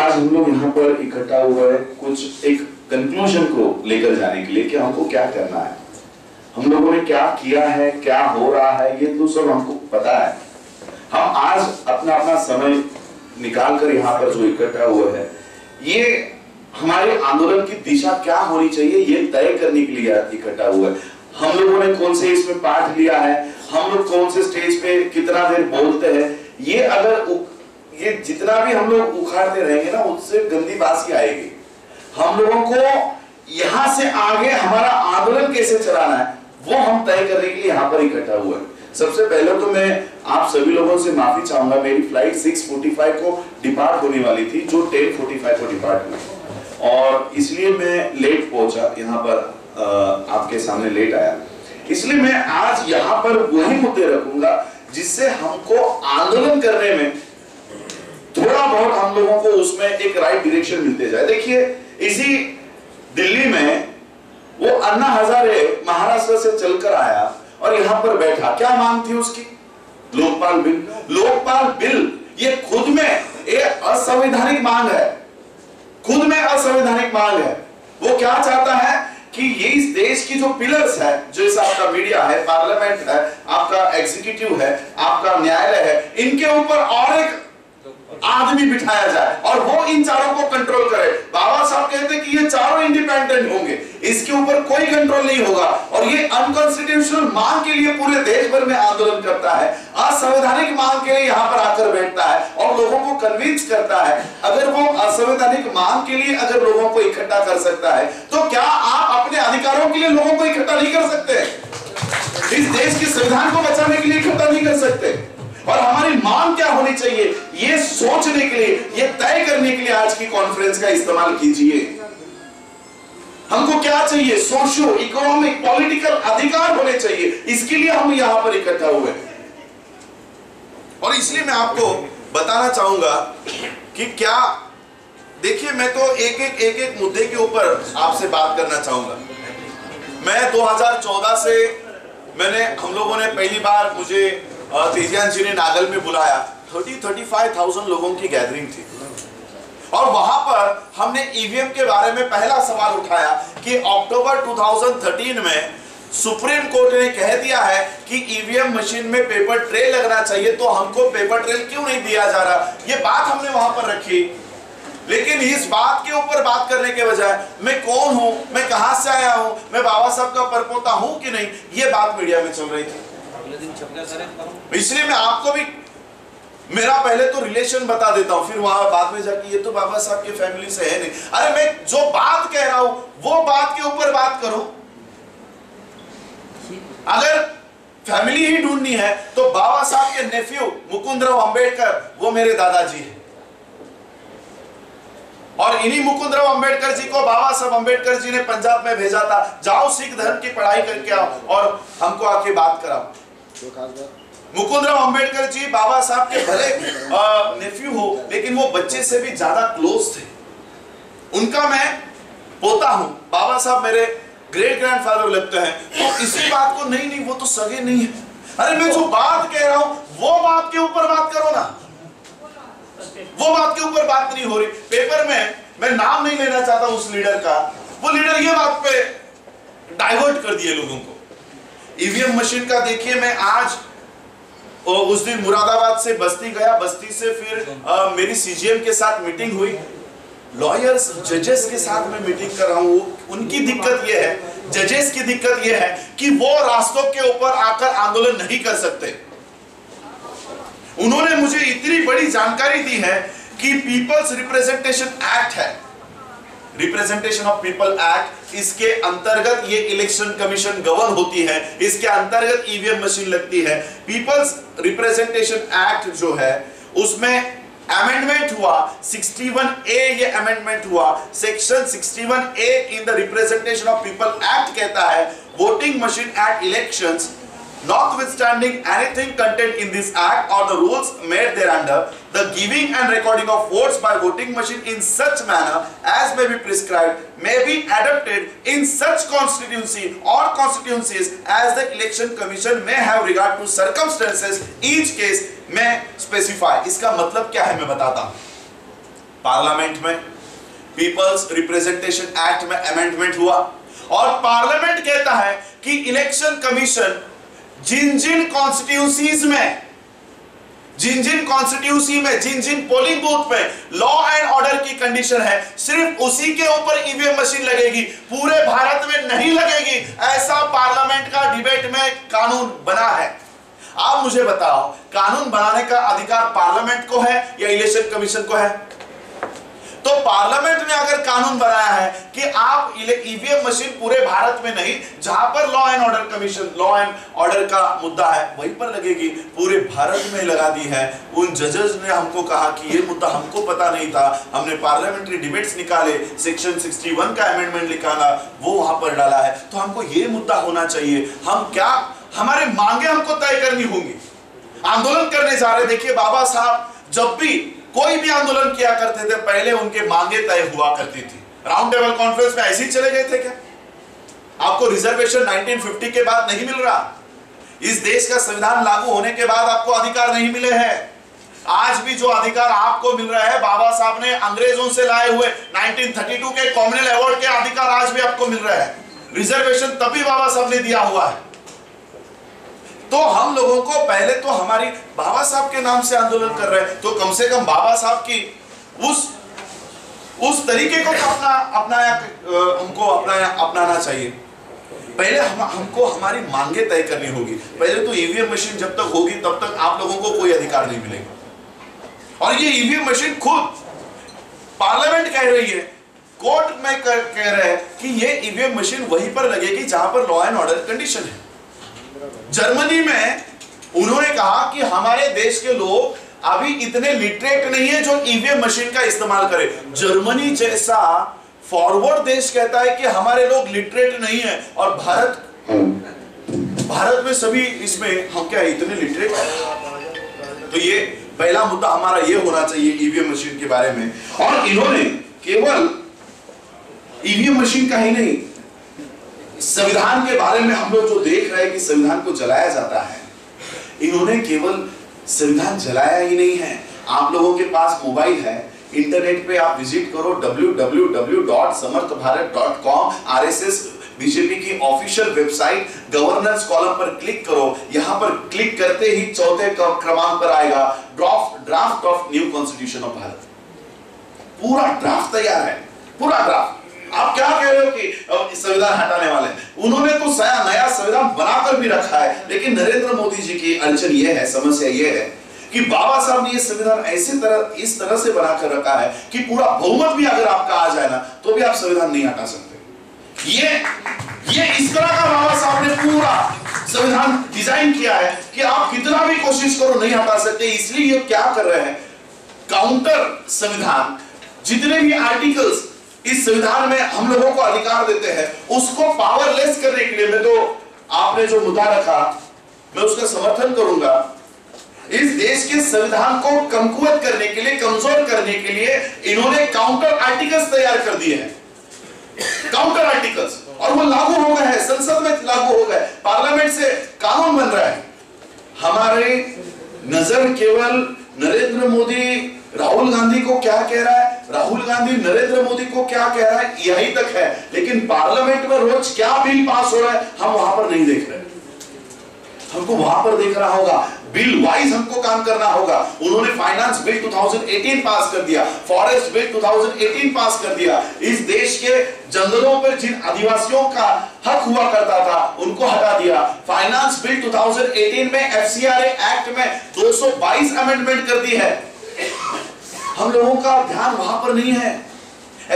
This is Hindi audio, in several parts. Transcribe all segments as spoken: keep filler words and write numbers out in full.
आज हम लोग यहाँ पर इकट्ठा हुआ है कुछ एक कंक्लूजन को लेकर जाने के लिए कि हमको क्या करना है, हम लोगों ने क्या किया है, क्या हो रहा है, ये तो सब हमको पता है। हम आज अपना अपना समय निकाल कर यहाँ पर जो इकट्ठा हुआ है, ये हमारे आंदोलन की दिशा क्या होनी चाहिए ये तय करने के लिए इकट्ठा हुआ है। हम लोगों ने कौन से इसमें पार्ट लिया है, हम लोग कौन से स्टेज पे कितना देर बोलते हैं, ये अगर ये जितना भी हम लोग उखाड़ते रहेंगे ना, उससे गंदी बासी आएगी। हम लोगों को यहाँ से आगे हमारा आंदोलन कैसे चलाना है वो हम तय करने के लिए यहाँ पर इकट्ठा हुआ है। सबसे पहले तो मैं आप सभी लोगों से माफी चाहूंगा, मेरी फ्लाइट छह पैंतालीस को डिपार्ट होने वाली थी जो दस पैंतालीस को डिपार्ट हुई और इसलिए मैं लेट पहुंचा यहाँ पर, आपके सामने लेट आया। इसलिए मैं आज यहाँ पर वही मुद्दे रखूंगा जिससे हमको आंदोलन करने में थोड़ा बहुत हम लोगों को उसमें एक राइट डायरेक्शन मिलते जाए। देखिए, इसी दिल्ली में वो अन्ना हजारे महाराष्ट्र से चलकर आया और यहाँ पर बैठा, क्या मांग थी उसकी? लोकपाल बिल। लोकपाल बिल ये खुद में एक असंवैधानिक मांग है, खुद में असंवैधानिक मांग है। वो क्या चाहता है कि ये इस देश की जो पिलर्स है, जैसा आपका मीडिया है, पार्लियामेंट है, आपका एग्जीक्यूटिव है, आपका न्यायालय है, इनके ऊपर और एक आदमी बिठाया जाए और वो इन चारों को कंट्रोल करे। बाबा साहब कहते कि ये चारों इंडिपेंडेंट होंगे, इसके ऊपर कोई कंट्रोल नहीं होगा और ये अनकॉन्स्टिट्यूशनल मांग के लिए पूरे देश भर में आंदोलन करता है, असंवैधानिक मांग के लिए यहाँ पर आकर बैठता है और लोगों को कन्विंस करता है। अगर वो असंवैधानिक मांग के लिए अगर लोगों को इकट्ठा कर सकता है तो क्या आप अपने अधिकारों के लिए लोगों को इकट्ठा नहीं कर सकते? इस देश के संविधान को बचाने के लिए इकट्ठा नहीं कर सकते? और हमारी मांग क्या होनी चाहिए ये सोचने के लिए, ये तय करने के लिए आज की कॉन्फ्रेंस का इस्तेमाल कीजिए। हमको क्या चाहिए? सोशियो इकोनॉमिक पॉलिटिकल अधिकार होने चाहिए, इसके लिए हम यहां पर इकट्ठा हुए। और इसलिए मैं आपको बताना चाहूंगा कि क्या, देखिए मैं तो एक एक एक एक मुद्दे के ऊपर आपसे बात करना चाहूंगा। मैं दो हज़ार चौदह से मैंने हम लोगों ने पहली बार मुझे तेजियान जी ने नागल में बुलाया, थर्टी थर्टी फाइव थाउजेंड लोगों की गैदरिंग थी और वहां पर हमने ईवीएम के बारे में पहला सवाल उठाया कि अक्टूबर दो हज़ार तेरह में सुप्रीम कोर्ट ने कह दिया है कि ईवीएम मशीन में पेपर ट्रेल लगना चाहिए, तो हमको पेपर ट्रेल क्यों नहीं दिया जा रहा? ये बात हमने वहां पर रखी। लेकिन इस बात के ऊपर बात करने के बजाय मैं कौन हूं, मैं कहां से आया हूं, मैं बाबा साहब का परपोता हूं कि नहीं, ये बात मीडिया में चल रही थी। इसलिए मैं आपको भी मेरा पहले तो रिलेशन बता देता हूं, फिर वहां बाद में जाके ये तो बाबा साहब के फैमिली से है नहीं। अरे मैं जो बात कह रहा हूं वो बात के ऊपर बात करो। अगर फैमिली ही ढूंढनी है तो बाबा साहब के नेफ्यू मुकुंदराव अंबेडकर, वो मेरे दादाजी हैं और इन्हीं मुकुंदराव अंबेडकर जी को बाबा साहब अंबेडकर जी ने पंजाब में भेजा था, जाओ सिख धर्म की पढ़ाई करके आओ और हमको आके बात कराओ। मुकुंदराव अंबेडकर जी बाबा साहब के भले नेफ्यू हो लेकिन वो बच्चे से भी ज्यादा क्लोज थे, उनका मैं पोता हूं, बाबा साहब मेरे ग्रेट ग्रैंडफादर लगते हैं। तो इसी बात को नहीं नहीं वो तो सगे नहीं है। अरे मैं जो बात कह रहा हूं वो बात के ऊपर बात करो ना, वो बात के ऊपर बात नहीं हो रही। पेपर में मैं नाम नहीं लेना चाहता उस लीडर का, वो लीडर ये बात पे डाइवर्ट कर दिए लोगों को। ईवीएम मशीन का देखिए, मैं आज और उस दिन मुरादाबाद से बस्ती गया, बस्ती से फिर आ, मेरी सीजीएम के साथ मीटिंग हुई, लॉयर्स जजेस के साथ मैं मीटिंग कर रहा हूं। उनकी दिक्कत यह है, जजेस की दिक्कत यह है कि वो रास्तों के ऊपर आकर आंदोलन नहीं कर सकते। उन्होंने मुझे इतनी बड़ी जानकारी दी है कि पीपल्स रिप्रेजेंटेशन एक्ट है, रिप्रेजेंटेशन ऑफ पीपल एक्ट, इसके अंतर्गत ये इलेक्शन कमीशन गवर्न होती है, इसके अंतर्गत ईवीएम मशीन लगती है। पीपल्स रिप्रेजेंटेशन एक्ट जो है उसमें अमेंडमेंट हुआ, इकसठ ए ये अमेंडमेंट हुआ, सेक्शन इकसठ A in the representation of people act कहता है voting machine at elections notwithstanding anything contained in this act or the rules made thereunder, the giving and recording of votes by voting machine in such manner as may be prescribed may be adopted in such constituency or constituencies as the election commission may have regard to circumstances each case may specify. इसका मतलब क्या है मैं बताता हूँ। पार्लियामेंट में पीपल्स रिप्रेजेंटेशन एक्ट में अमेंडमेंट हुआ और पार्लियामेंट कहता है कि इलेक्शन कमीशन जिन जिन कॉन्स्टिट्यूसीज में जिन जिन कॉन्स्टिट्यूसी में जिन जिन पोलिंग बूथ पे लॉ एंड ऑर्डर की कंडीशन है सिर्फ उसी के ऊपर ईवीएम मशीन लगेगी, पूरे भारत में नहीं लगेगी। ऐसा पार्लियामेंट का डिबेट में कानून बना है। आप मुझे बताओ, कानून बनाने का अधिकार पार्लियामेंट को है या इलेक्शन कमीशन को है? तो पार्लियामेंट ने अगर कानून बनाया है कि आप ईवीएम मशीन पूरे भारत में नहीं, जहां पर law and order commission law and order का मुद्दा है वहीं पर लगेगी, पूरे भारत में लगा दी है। उन जजेस ने हमको कहा कि ये मुद्दा हमको पता नहीं था, हमने पार्लियामेंट्री डिबेट्स निकाले, सेक्शन इकसठ का अमेंडमेंट निकाला, वो वहां पर डाला है। तो हमको ये मुद्दा होना चाहिए, हम क्या हमारे मांगे हमको तय करनी होंगी। आंदोलन करने जा रहे, देखिए बाबा साहब जब भी कोई भी आंदोलन किया करते थे पहले उनके मांगे तय हुआ करती थी। राउंड टेबल कॉन्फ्रेंस में ऐसे ही चले गए थे क्या? आपको रिजर्वेशन उन्नीस सौ पचास के बाद नहीं मिल रहा, इस देश का संविधान लागू होने के बाद आपको अधिकार नहीं मिले हैं। आज भी जो अधिकार आपको मिल रहा है बाबा साहब ने अंग्रेजों से लाए हुए उन्नीस सौ बत्तीस के कॉमनल अवार्ड के अधिकार आज भी आपको मिल रहा है। रिजर्वेशन तभी बाबा साहब ने दिया हुआ है। तो हम लोगों को पहले तो हमारी बाबा साहब के नाम से आंदोलन कर रहे हैं तो कम से कम बाबा साहब की उस उस तरीके को अपना अपनाया हमको अपनाया अपनाना चाहिए। पहले हम हमको हमारी मांगे तय करनी होगी। पहले तो ईवीएम मशीन जब तक होगी तब तक आप लोगों को कोई अधिकार नहीं मिलेगा। और ये ईवीएम मशीन खुद पार्लियामेंट कह रही है, कोर्ट में कह रहे हैं कि ये ईवीएम मशीन वहीं पर लगेगी जहां पर लॉ एंड ऑर्डर कंडीशन है। जर्मनी में उन्होंने कहा कि हमारे देश के लोग अभी इतने लिटरेट नहीं है जो ईवीएम मशीन का इस्तेमाल करें। जर्मनी जैसा फॉरवर्ड देश कहता है कि हमारे लोग लिटरेट नहीं है और भारत भारत में सभी इसमें हम क्या इतने लिटरेट है। तो ये पहला मुद्दा हमारा ये होना चाहिए ईवीएम मशीन के बारे में। और इन्होंने केवल ईवीएम मशीन का ही नहीं, संविधान के बारे में हम लोग जो देख रहे हैं कि संविधान को जलाया जाता है, इन्होंने केवल संविधान जलाया ही नहीं है। आप लोगों के पास मोबाइल है, इंटरनेट पे आप विजिट करो W W W dot Samarth Bharat dot com, RSS BJP की ऑफिशियल वेबसाइट, गवर्नेंस कॉलम पर क्लिक करो। यहां पर क्लिक करते ही चौथे क्रमांक पर आएगा draft draft of new constitution of Bharat. पूरा ड्राफ्ट तैयार है, पूरा ड्राफ्ट। आप क्या कह रहे हो कि संविधान हटाने वाले हैं? उन्होंने तो नया संविधान बनाकर भी रखा है, लेकिन नरेंद्र मोदी जी की अड़चन यह है, समस्या यह है कि बाबा साहब ने ये संविधान ऐसे तरह इस तरह से बनाकर रखा है कि पूरा बहुमत भी अगर आपका आ जाए ना तो भी आप संविधान नहीं हटा सकते। ये ये इस तरह का बाबा साहब ने पूरा संविधान डिजाइन किया है कि आप कितना भी कोशिश करो नहीं हटा सकते। इसलिए ये क्या कर रहे हैं, काउंटर संविधान, जितने भी आर्टिकल्स इस संविधान में हम लोगों को अधिकार देते हैं उसको पावरलेस करने के लिए। मैं तो आपने जो मुद्दा रखा मैं उसका समर्थन करूंगा। इस देश के संविधान को कमकुवत करने के लिए, कमजोर करने के लिए इन्होंने काउंटर आर्टिकल्स तैयार कर दिए हैं, काउंटर आर्टिकल्स, और वो लागू हो गए हैं, संसद में लागू हो गए, पार्लियामेंट से कानून बन रहा है। हमारे नजर केवल नरेंद्र मोदी राहुल गांधी को क्या कह रहा है, राहुल गांधी नरेंद्र मोदी को क्या कह रहा है, यही तक है। लेकिन पार्लियामेंट में रोज क्या बिल पास हो रहा है हम वहां पर नहीं देख रहे। हमको वहां पर देखना होगा, बिल वाइज हमको काम करना होगा। उन्होंने फाइनेंस बिल दो हज़ार अठारह पास कर दिया, फॉरेस्ट बिल दो हज़ार अठारह पास कर दिया। इस देश के जंगलों पर जिन आदिवासियों का हक हुआ करता था उनको हटा दिया। फाइनेंस बिल दो हज़ार अठारह में एफ सी आर एक्ट में दो सौ बाईस अमेंडमेंट कर दी है। हम लोगों का ध्यान वहां पर नहीं है।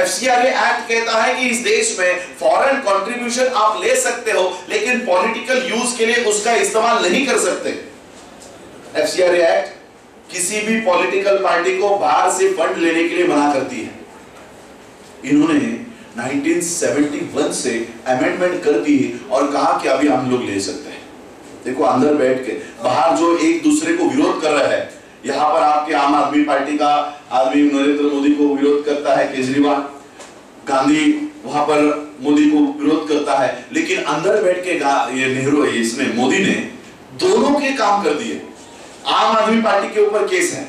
एफ सी आर एक्ट कहता है कि इस देश में फॉरेन कंट्रीब्यूशन आप ले सकते हो लेकिन पॉलिटिकल यूज के लिए उसका इस्तेमाल नहीं कर सकते। एफ सी आर एक्ट किसी भी पॉलिटिकल पार्टी को बाहर से फंड लेने के लिए मना करती है। इन्होंने उन्नीस सौ इकहत्तर से अमेंडमेंट कर दी और कहा कि अभी हम लोग ले सकते हैं। देखो अंदर बैठ के बाहर जो एक दूसरे को विरोध कर रहा है, यहाँ पर आपके आम आदमी पार्टी का आदमी नरेंद्र मोदी को विरोध करता है, केजरीवाल, गांधी वहां पर मोदी को विरोध करता है, लेकिन अंदर बैठ के ये नेहरू है, इसमें मोदी ने दोनों के काम कर दिए। आम आदमी पार्टी के ऊपर केस है,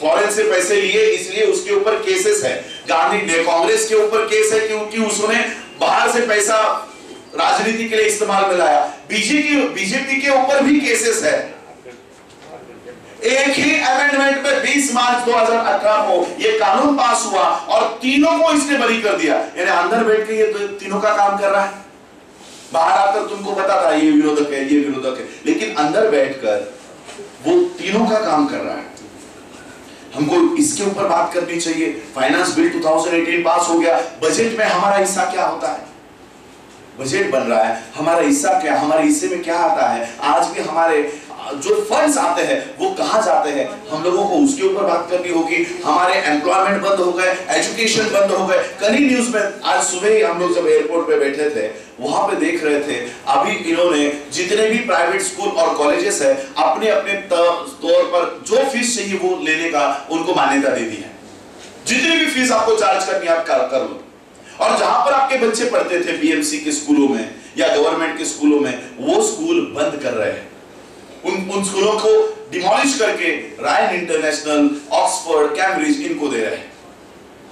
फॉरेन से पैसे लिए, इसलिए उसके ऊपर केसेस है। गांधी ने कांग्रेस के ऊपर केस है क्योंकि उसने बाहर से पैसा राजनीति के लिए इस्तेमाल में लाया। बीजेपी बीजेपी के ऊपर भी केसेस है। एक ही अमेंडमेंट में बीस मार्च दो हज़ार अठारह को यह कानून पास हुआ और तीनों को इसने बरी कर दिया। यानी अंदर बैठ के ये तो तीनों का काम कर रहा है, बाहर आकर तुमको बता रहा है ये विरोधक है, ये विरोधक है, लेकिन अंदर बैठकर वो तीनों का काम कर रहा है। हमको इसके ऊपर बात करनी चाहिए। फाइनेंस बिल दो हज़ार अठारह पास हो गया, बजट में हमारा हिस्सा क्या होता है, बजट बन रहा है, हमारा हिस्सा क्या, हमारे हिस्से में क्या आता है, आज भी हमारे जो फंड्स आते हैं वो कहाँ जाते हैं, हम लोगों को उसके ऊपर बात करनी होगी। हमारे एम्प्लॉयमेंट बंद हो गए, एजुकेशन बंद हो गए। कल ही न्यूज में आज सुबह ही हम लोग जब एयरपोर्ट पे बैठे थे वहां पे देख रहे थे, अभी इन्होंने जितने भी प्राइवेट स्कूल और कॉलेजेस है अपने अपने तौर पर जो फीस चाहिए वो लेने का उनको मान्यता दे दी है। जितनी भी फीस आपको चार्ज करनी आप कर लो, और जहां पर आपके बच्चे पढ़ते थे बीएमसी के स्कूलों में या गवर्नमेंट के स्कूलों में वो स्कूल बंद कर रहे हैं। उन उन स्कूलों को डिमोलिश करके रायन इंटरनेशनल, ऑक्सफोर्ड, कैम्ब्रिज इनको दे रहे हैं।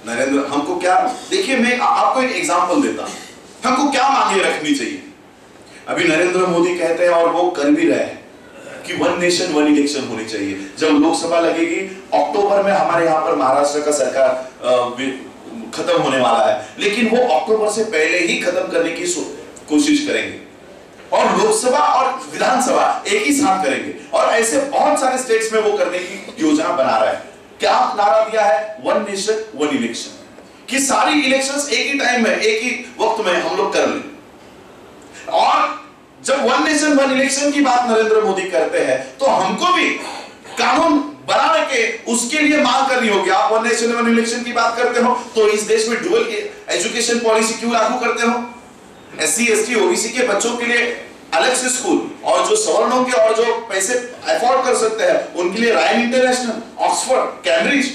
नरेंद्र हमको क्या, देखिए मैं आ, आपको एक एग्जांपल देता हूं, हमको क्या मांगे रखनी चाहिए। अभी नरेंद्र मोदी कहते हैं और वो कर भी रहे हैं कि वन नेशन वन इलेक्शन होनी चाहिए। जब लोकसभा लगेगी अक्टूबर में हमारे यहाँ पर महाराष्ट्र का सरकार खत्म होने वाला है, लेकिन वो अक्टूबर से पहले ही खत्म करने की कोशिश करेंगे और लोकसभा और विधानसभा एक ही साथ करेंगे। और ऐसे बहुत सारे स्टेट्स में वो करने की योजना बना रहा है। क्या नारा दिया है, वन नेशन वन इलेक्शन, कि सारी इलेक्शंस एक ही टाइम में एक ही वक्त में हम लोग कर लें। और जब वन नेशन वन इलेक्शन की बात नरेंद्र मोदी करते हैं तो हमको भी कानून बना के उसके लिए मांग करनी होगी। आप वन नेशन वन इलेक्शन की बात करते हो तो इस देश में डुअल एजुकेशन पॉलिसी क्यों लागू करते हो? एससी एसटी ओबीसी के बच्चों के लिए अलग से स्कूल, और जो सवर्णों के और जो पैसे अफोर्ड कर सकते हैं उनके लिए रायन इंटरनेशनल, ऑक्सफोर्ड, कैम्ब्रिज।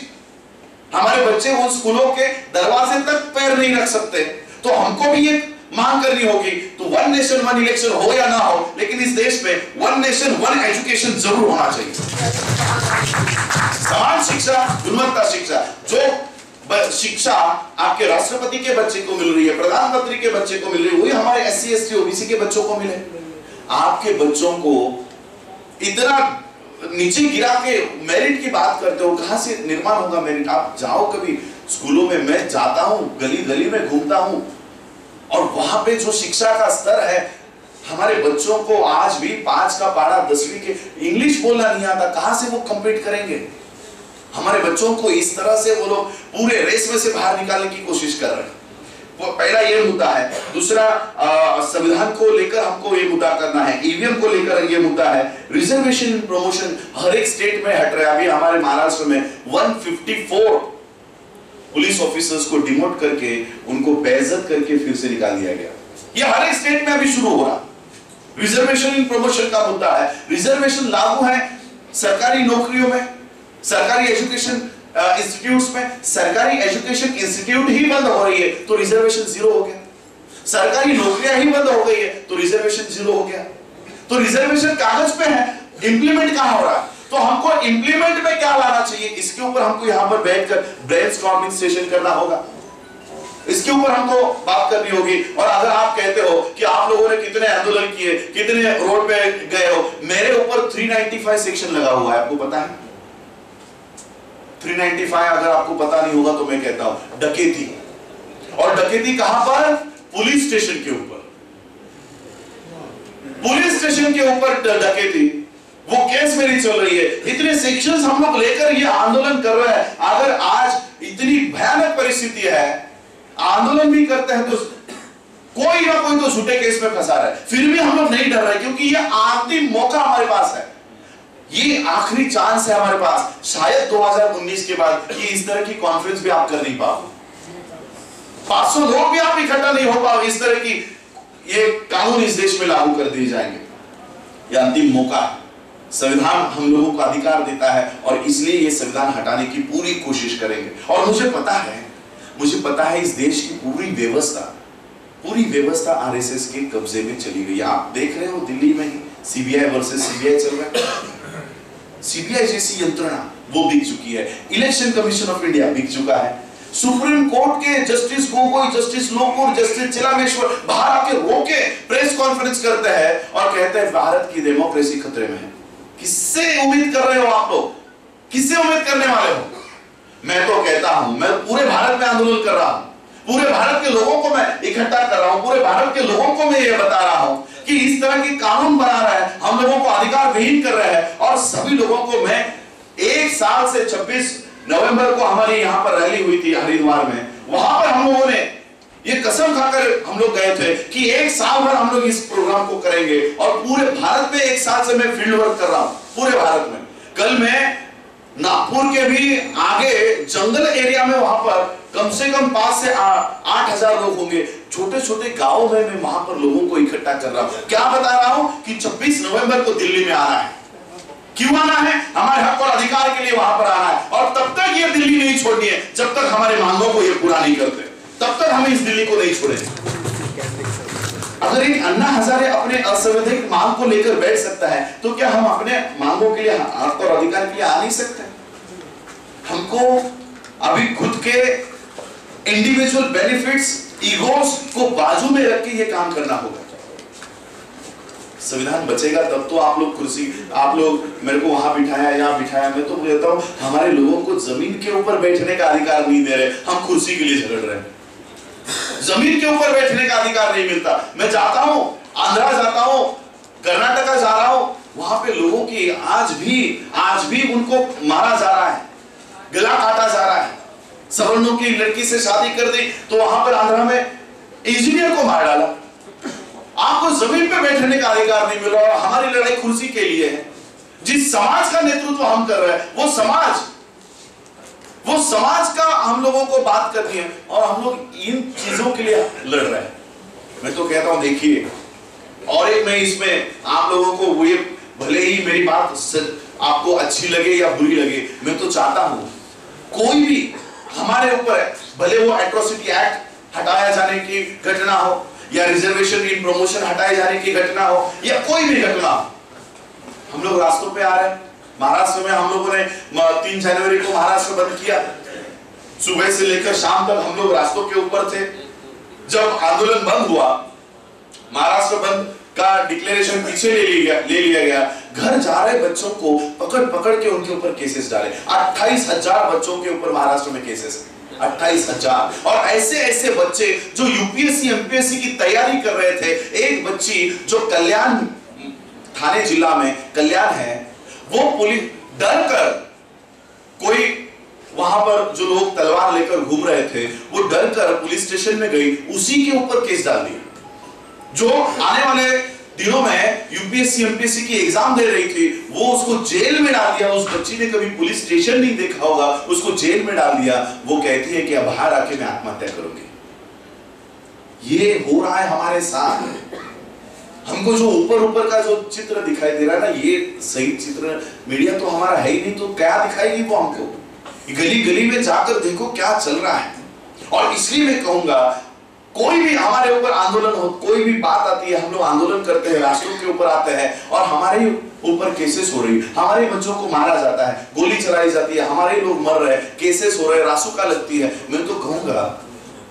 हमारे बच्चे उन स्कूलों के दरवाजे तक पैर नहीं रख सकते, तो हमको भी ये मांग करनी होगी। तो वन नेशन वन इलेक्शन हो या ना हो, लेकिन इस देश में वन नेशन वन एजुकेशन जरूर होना चाहिए। समान शिक्षा, गुणवत्ता शिक्षा, जो शिक्षा आपके राष्ट्रपति के बच्चे को मिल रही है, प्रधानमंत्री के बच्चे को मिल रही है, वही हमारे एससी एसटी ओबीसी के बच्चों को मिले। आपके बच्चों को इतना नीचे गिरा के मेरिट की बात करते हो, कहां से निर्माण होगा मेरिट? आप जाओ कभी स्कूलों में, मैं जाता हूं, गली गली में घूमता हूं, और वहां पे जो शिक्षा का स्तर है, हमारे बच्चों को आज भी पांच का पारा, दसवीं के इंग्लिश बोलना नहीं आता, कहां से वो कंपीट करेंगे? हमारे बच्चों को इस तरह से वो लोग पूरे रेस में से बाहर निकालने की कोशिश कर रहे हैं। वो पहला ये मुद्दा है। दूसरा, संविधान को लेकर हमको ये मुद्दा करना है, ईवीएम को लेकर ये मुद्दा है, रिजर्वेशन प्रमोशन हर एक स्टेट में हट रहा है। अभी हमारे महाराष्ट्र में एक सौ चौवन पुलिस ऑफिसर्स को डिमोट करके उनको बेइज्जत करके फिर से निकाल दिया गया। ये हर एक स्टेट में अभी शुरू हो रहा है। रिजर्वेशन प्रमोशन का मुद्दा है, रिजर्वेशन लागू है सरकारी नौकरियों में, सरकारी एजुकेशन इंस्टीट्यूट्स में। सरकारी एजुकेशन इंस्टीट्यूट ही बंद हो रही है तो रिजर्वेशन जीरो हो गया, सरकारी नौकरियां ही बंद हो गई है तो रिजर्वेशन जीरो हो गया। तो रिजर्वेशन कागज पे है, इंप्लीमेंट कहां हो रहा है? तो हमको इंप्लीमेंट में क्या लाना चाहिए, इसके ऊपर हमको यहां पर बैठकर ब्रेनस्टॉर्मिंग सेशन करना होगा, इसके ऊपर हमको बात करनी होगी। और अगर आप कहते हो कि आप लोगों ने कितने आंदोलन किए, कितने रोड पे गए हो, मेरे ऊपर तीन सौ पचानवे सेक्शन लगा हुआ है, आपको पता है? तीन सौ पचानवे अगर आपको पता नहीं होगा तो मैं कहता हूं डकैती। और डकैती कहां पर? पुलिस स्टेशन के ऊपर, पुलिस स्टेशन के ऊपर डकैती, वो केस मेरी चल रही है। इतने सेक्शंस हम लोग लेकर ये आंदोलन कर रहे हैं। अगर आज इतनी भयानक परिस्थिति है, आंदोलन भी करते हैं तो कोई ना कोई तो झूठे केस में फंसा रहा है, फिर भी हम लोग नहीं डर रहे, क्योंकि ये आखिरी मौका हमारे पास है, ये आखिरी चांस है हमारे पास। शायद दो हज़ार उन्नीस के बाद ये इस तरह की कॉन्फ्रेंस भी आप कर नहीं पाओ, पांच सौ लोग भी आप इकट्ठा नहीं हो पाओ, इस तरह की ये कानून इस देश में लागू कर दिए जाएंगे। ये अंतिम मौका है, संविधान हम लोगों को अधिकार देता है, और इसलिए ये संविधान हटाने की पूरी कोशिश करेंगे। और मुझे पता है, मुझे पता है इस देश की पूरी व्यवस्था, पूरी व्यवस्था आरएसएस के कब्जे में चली गई। आप देख रहे हो दिल्ली में ही सीबीआई वर्सेस सीबीआई चल रहा है, सीबीआई जैसी यंत्रणा वो बिक चुकी है, इलेक्शन कमीशन ऑफ इंडिया बिक चुका है, सुप्रीम कोर्ट के justice Gogoi, justice Lokur, justice Chelameswar Bharat के रोके प्रेस कॉन्फ्रेंस करते हैं और कहते हैं भारत की डेमोक्रेसी खतरे में है। किससे उम्मीद कर रहे हो आप लोग? किससे उम्मीद करने वाले हो? मैं तो कहता हूं, मैं पूरे भारत में आंदोलन कर रहा हूं, पूरे भारत के लोगों को मैं इकट्ठा कर रहा हूं, पूरे भारत के लोगों को मैं यह बता रहा हूं कि इस तरह के कानून बना रहा है, हम लोगों को अधिकार विहीन कर रहा है। और सभी लोगों को मैं एक साल से छब्बीस नवंबर को हमारी यहाँ पर रैली हुई थी हरिद्वार में, वहां पर हम लोगों ने ये कसम खाकर हम लोग गए थे कि एक साल भर हम लोग इस प्रोग्राम को करेंगे और पूरे भारत में एक साल से मैं फील्ड वर्क कर रहा हूँ पूरे भारत में। कल मैं नागपुर के भी आगे जंगल एरिया में वहां पर कम से कम पांच से आठ हजार लोग होंगे, छोटे छोटे गांव में मैं वहां पर लोगों को इकट्ठा कर रहा हूं। क्या बता रहा हूं कि छब्बीस नवंबर को दिल्ली में आना है। क्यों आना है? हमारे हक और अधिकार के लिए वहां पर आना है और तब तक ये दिल्ली नहीं छोड़नी है जब तक हमारे मांगों को ये पूरा नहीं करते, तब तक हम इस दिल्ली को नहीं छोड़ेंगे। अगर एक अन्ना हजारे अपने असंवैधानिक मांग को लेकर बैठ सकता है तो क्या हम अपने मांगों के लिए हक और अधिकार के लिए आ नहीं सकते? हमको अभी खुद के इंडिविजुअल बेनिफिट्स, ईगोस को बाजू में रख के ये काम करना होगा। संविधान बचेगा तब तो आप लोग कुर्सी, आप लोग मेरे को वहां बिठाया, यहाँ बिठाया। मैं तो कहता हूँ हमारे लोगों को जमीन के ऊपर बैठने का अधिकार नहीं दे रहे, हम कुर्सी के लिए झगड़ रहे हैं। जमीन के ऊपर बैठने का अधिकार नहीं मिलता। मैं जाता हूं, आंध्रा जाता हूं, कर्नाटका जा रहा हूं, वहां पे लोगों की आज भी आज भी उनको मारा जा रहा है, गला काटा जा रहा है। सवर्णों की लड़की से शादी कर दी तो वहां पर आंध्रा में इंजीनियर को मार डाला। आपको जमीन पे बैठने का अधिकार नहीं मिल रहा। हमारी लड़ाई कुर्सी के लिए है। जिस समाज का नेतृत्व हम कर रहे हैं वो समाज वो समाज का हम लोगों को बात करनी है और हम लोग इन चीजों के लिए लड़ रहे हैं। मैं तो कहता हूं देखिए, और एक मैं इसमें आप लोगों को ये भले ही मेरी बात आपको अच्छी लगे या बुरी लगे, मैं तो चाहता हूं कोई भी हमारे ऊपर है, भले वो एट्रोसिटी एक्ट हटाया जाने की घटना हो या रिजर्वेशन इन प्रमोशन हटाए जाने की घटना हो या कोई भी घटना हो, हम लोग रास्तों पर आ रहे हैं। महाराष्ट्र में हम लोगों ने तीन जनवरी को महाराष्ट्र बंद किया। सुबह से लेकर शाम तक हम लोग रास्तों के ऊपर थे। जब आंदोलन बंद हुआ, महाराष्ट्र बंद का डिक्लेरेशन पीछे ले लिया ले लिया गया। घर जा रहे बच्चों को पकड़ पकड़ के उनके ऊपर केसेस डाले। अट्ठाईस हजार बच्चों के ऊपर महाराष्ट्र में केसेस, अट्ठाईस हजार। और ऐसे ऐसे बच्चे जो यूपीएससी एमपीएससी की तैयारी कर रहे थे। एक बच्ची जो कल्याण थाने जिला में कल्याण है, वो पुलिस डर कर, कोई वहां पर जो लोग तलवार लेकर घूम रहे थे वो डर कर पुलिस स्टेशन में गई, उसी के ऊपर केस डाल दिया। जो आने वाले दिनों में यूपीएससी एमपीएससी की एग्जाम दे रही थी वो उसको जेल में डाल दिया। उस बच्ची ने कभी पुलिस स्टेशन नहीं देखा होगा, उसको जेल में डाल दिया। वो कहती है कि अब बाहर आके मैं आत्महत्या करूंगी। ये हो रहा है हमारे साथ। हमको जो ऊपर ऊपर का जो चित्र दिखाई दे रहा है ना, ये सही चित्र मीडिया तो हमारा है ही नहीं, तो क्या दिखाएगी वो हमको? गली गली में जाकर देखो क्या चल रहा है। और इसलिए मैं कहूंगा कोई भी हमारे ऊपर आंदोलन हो, कोई भी बात आती है, हम लोग आंदोलन करते हैं, रास्तों के ऊपर आते हैं और हमारे ऊपर केसेस हो रही है, हमारे बच्चों को मारा जाता है, गोली चलाई जाती है, हमारे लोग मर रहे हैं, केसेस हो रहे हैं, रासुका लगती है। मैं तो कहूंगा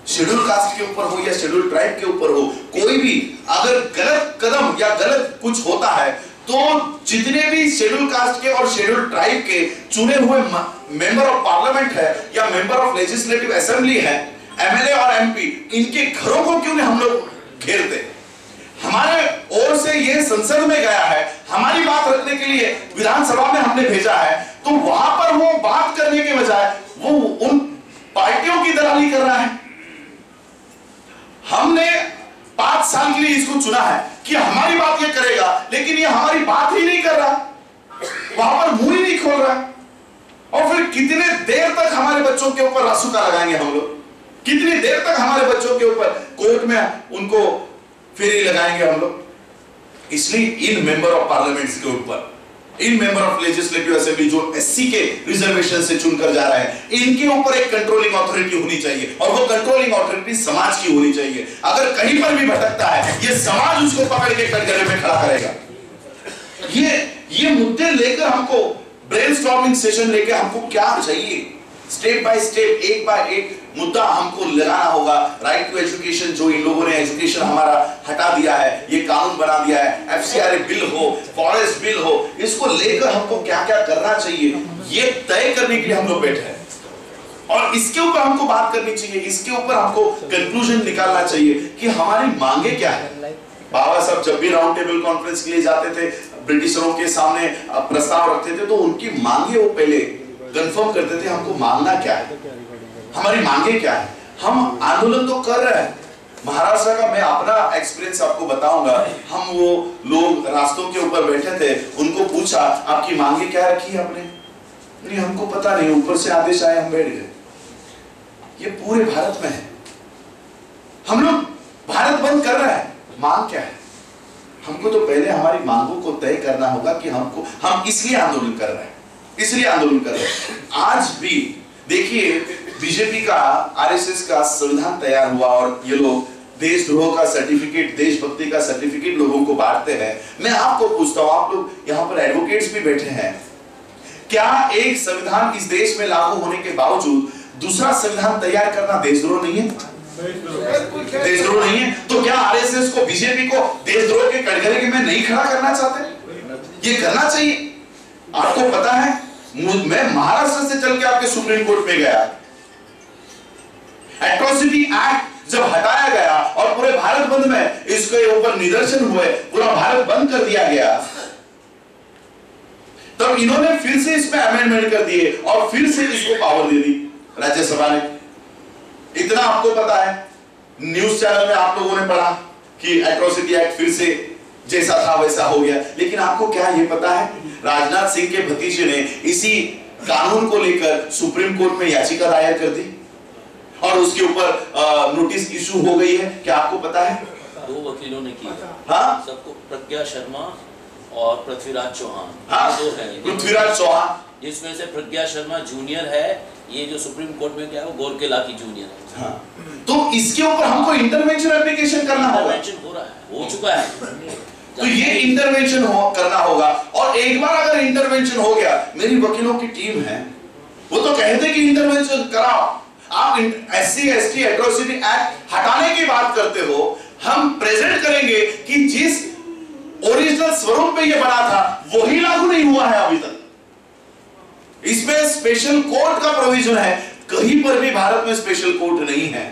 शेड्यूल कास्ट के ऊपर हो या शेड्यूल ट्राइब के ऊपर हो, कोई भी अगर गलत कदम या गलत कुछ होता है तो जितने भी शेड्यूल कास्ट के और शेड्यूल ट्राइब के चुने हुए मेंबर ऑफ पार्लियामेंट है या मेंबर ऑफ लेजिस्लेटिव असेंबली है, एमएलए और एमपी, इनके घरों को क्यों नहीं हम लोग घेरते? हमारे ओर से ये संसद में गया है, हमारी बात रखने के लिए विधानसभा में हमने भेजा है, तो वहां पर वो बात करने के बजाय वो उन पार्टियों की दलाली कर रहा है। हमने पांच साल के लिए इसको चुना है कि हमारी बात ये करेगा, लेकिन ये हमारी बात ही नहीं कर रहा, वहां पर मुंह ही नहीं खोल रहा। और फिर कितने देर तक हमारे बच्चों के ऊपर रासुका लगाएंगे हम लोग? कितनी देर तक हमारे बच्चों के ऊपर कोर्ट में उनको फेरी लगाएंगे हम लोग? इसलिए इन मेंबर ऑफ पार्लियामेंट के ऊपर, इन मेंबर ऑफ लेजिस्लेटिव असेंबली जो एससी के रिजर्वेशन से चुनकर जा रहा है, इनके ऊपर एक कंट्रोलिंग अथॉरिटी होनी चाहिए और वो कंट्रोलिंग अथॉरिटी समाज की होनी चाहिए। अगर कहीं पर भी भटकता है ये समाज उसको पकड़ के कटघरे में खड़ा करेगा। ये ये मुद्दे लेकर हमको ब्रेनस्टॉर्मिंग सेशन लेके हमको क्या चाहिए, स्टेप बाय स्टेप, एक बाय एक मुद्दा हमको लगाना होगा। राइट टू एजुकेशन, जो इन लोगों ने एजुकेशन हमारा हटा दिया है, ये कानून बना दिया है, एफ सी आर बिल हो, फॉरेस्ट बिल हो, इसको लेकर हमको क्या क्या करना चाहिए ये तय करने के लिए हम लोग बैठे हैं और इसके ऊपर हमको बात करनी चाहिए, इसके ऊपर हमको कंक्लूजन निकालना चाहिए कि हमारी मांगे क्या है। बाबा साहब जब भी राउंड टेबल कॉन्फ्रेंस के लिए जाते थे, ब्रिटिशरों के सामने प्रस्ताव रखते थे तो उनकी मांगे वो पहले कंफर्म करते थे, हमको मांगना क्या है, हमारी मांगे क्या है। हम आंदोलन तो कर रहे हैं, महाराष्ट्र का मैं अपना एक्सपीरियंस आपको बताऊंगा। हम वो लोग रास्तों के ऊपर बैठे थे, उनको पूछा आपकी मांगे क्या रखी है आपने, नहीं हमको पता नहीं, ऊपर से आदेश आए हम बैठ गए। ये पूरे भारत में है, हम लोग भारत बंद कर रहे हैं, मांग क्या है? हमको तो पहले हमारी मांगों को तय करना होगा कि हमको हम इसलिए आंदोलन कर रहे हैं, इसलिए आंदोलन कर रहे हैं। आज भी देखिए बीजेपी का आर एस एस का संविधान तैयार हुआ और ये लोग देशद्रोह का सर्टिफिकेट, देशभक्ति का सर्टिफिकेट लोगों को बांटते हैं। मैं आपको पूछता हूं, आप लोग यहाँ पर एडवोकेट्स भी बैठे हैं, क्या एक संविधान इस देश में लागू होने के बावजूद दूसरा संविधान तैयार करना देशद्रोह नहीं है? देशद्रोह नहीं है तो क्या आर एस एस को, बीजेपी को देशद्रोह के कटघरे में नहीं खड़ा करना चाहते? ये करना चाहिए। आपको पता है मैं महाराष्ट्र से चल के आपके सुप्रीम कोर्ट में गया, एट्रोसिटी एक्ट जब हटाया गया और पूरे भारत बंद में इसके ऊपर निदर्शन हुए, पूरा भारत बंद कर दिया गया, तब इन्होंने फिर से इसमें अमेंडमेंट कर दिए और फिर से इसको पावर दे दी राज्यसभा ने। इतना आपको पता है, न्यूज चैनल में आप लोगों ने पढ़ा कि एट्रोसिटी एक्ट फिर से जैसा था वैसा हो गया, लेकिन आपको क्या ये पता है राजनाथ सिंह के भतीजे ने इसी कानून को लेकर सुप्रीम कोर्ट में याचिका दायर कर दी और उसके ऊपर नोटिस इशू हो गई है। क्या आपको पता है? दो वकीलों ने किया, हाँ सबको, प्रज्ञा शर्मा और पृथ्वीराज चौहान। हाँ पृथ्वीराज चौहान, जिसमें से प्रज्ञा शर्मा जूनियर है, ये जो सुप्रीम कोर्ट में क्या है वो गोरकेला की जूनियर है। हाँ। तो इसके ऊपर हमको इंटरवेंशन एप्लीकेशन करना होगा। इंटरवेंशन हो रहा है, हो चुका है तो ये इंटरवेंशन हो, करना होगा। और एक बार अगर इंटरवेंशन हो गया, मेरी वकीलों की टीम है वो तो कहते कि इंटरवेंशन कराओ आप, S C S T atrocity act हटाने की बात करते हो, हम प्रेजेंट करेंगे कि जिस ओरिजिनल स्वरूप में ये बना था वही लागू नहीं हुआ है अभी तक, इसमें स्पेशल कोर्ट का प्रोविजन है, कहीं पर भी भारत में स्पेशल कोर्ट नहीं है,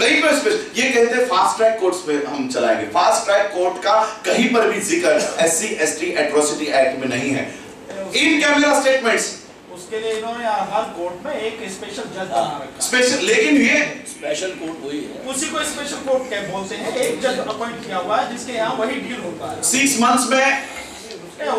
कहीं पर स्पेशल। ये कहते फास्ट ट्रैक कोर्ट्स पे हम चलाएंगे, फास्ट ट्रैक कोर्ट का कहीं पर भी जिक्र S C S T atrocity act में नहीं है। इन कैमरा स्टेटमेंट्स उसके लिए इन्होंने हर कोर्ट में एक स्पेशल जज बना रखा है, स्पेशल, लेकिन ये स्पेशल कोर्ट वही है, उसी को स्पेशल कोर्ट क्या बोलते हैं, एक जज अपॉइंट किया हुआ है जिसके यहाँ वही डील होता है। सिक्स मंथ्स में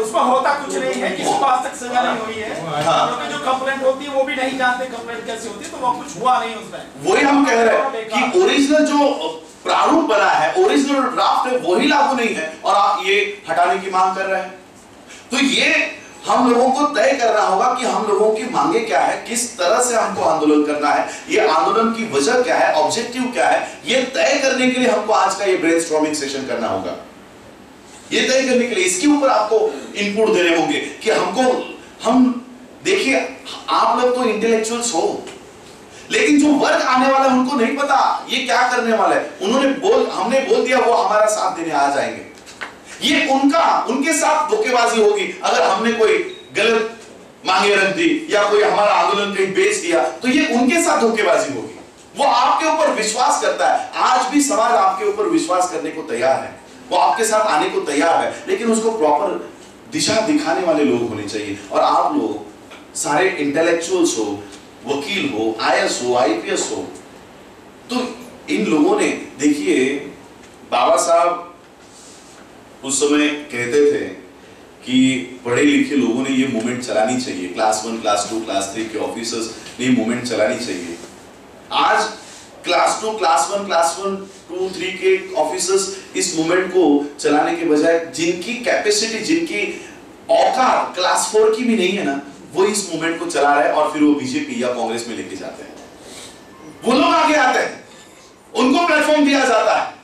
उसमें होता कुछ नहीं है, किसी को आज तक सजा नहीं हुई है, हाँ। जो कंप्लेंट होती है वो भी नहीं जानते कंप्लेंट कैसे होती है, तो वो कुछ हुआ नहीं उसमें। वही हम कह रहे हैं कि ओरिजिनल जो प्रारूप बना है, ओरिजिनल ड्राफ्ट है, वही लागू नहीं है और आप ये हटाने की मांग कर रहे हैं। तो ये हम लोगों को तय करना होगा कि हम लोगों की मांगे क्या है, किस तरह से हमको आंदोलन करना है, ये आंदोलन की वजह क्या है, ऑब्जेक्टिव क्या है, ये तय करने के लिए हमको आज का ये ब्रेनस्टॉर्मिंग सेशन करना होगा। ये तय करने के लिए इसके ऊपर आपको इनपुट देने होंगे कि हमको, हम देखिए आप लोग तो इंटेलेक्चुअल्स हो, लेकिन जो वर्ग आने वाला है उनको नहीं पता ये क्या करने वाला है। उन्होंने बोल हमने बोल दिया वो हमारा साथ देने आ जाएंगे, ये उनका उनके साथ धोखेबाजी होगी। अगर हमने कोई गलत मांगे रख दी या कोई हमारा आंदोलन कहीं बेच दिया तो ये उनके साथ धोखेबाजी होगी, वो आपके ऊपर विश्वास करता है। आज भी समाज आपके ऊपर विश्वास करने को तैयार है, वो आपके साथ आने को तैयार है, लेकिन उसको प्रॉपर दिशा दिखाने वाले लोग होने चाहिए। और आप लोग सारे इंटेलेक्चुअल्स हो, वकील हो, आई ए एस हो, आई पी एस हो, तो इन लोगों ने देखिए बाबा साहब उस समय कहते थे कि पढ़े लिखे लोगों ने ये मूवमेंट चलानी चाहिए, class one, class two, class three के ऑफिसर्स ने मूवमेंट चलानी चाहिए। आज class two, class one, class one two three के ऑफिसर्स इस मूवमेंट को चलाने के बजाय जिनकी कैपेसिटी, जिनकी औकात क्लास फोर की भी नहीं है ना, वो इस मूवमेंट को चला रहे हैं और फिर वो बीजेपी या कांग्रेस में लेके जाते हैं। वो लोग आगे आते हैं, उनको प्लेटफॉर्म दिया जाता है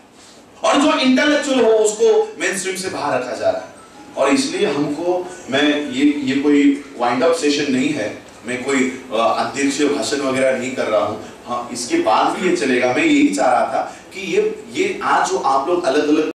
और जो इंटेलेक्चुअल हो उसको मेन स्ट्रीम से बाहर रखा जा रहा है। और इसलिए हमको मैं ये ये कोई वाइंड अप सेशन नहीं है, मैं कोई अध्यक्ष भाषण वगैरह नहीं कर रहा हूँ। हाँ, इसके बाद भी ये चलेगा। मैं यही चाह रहा था कि ये ये आज जो आप लोग अलग अलग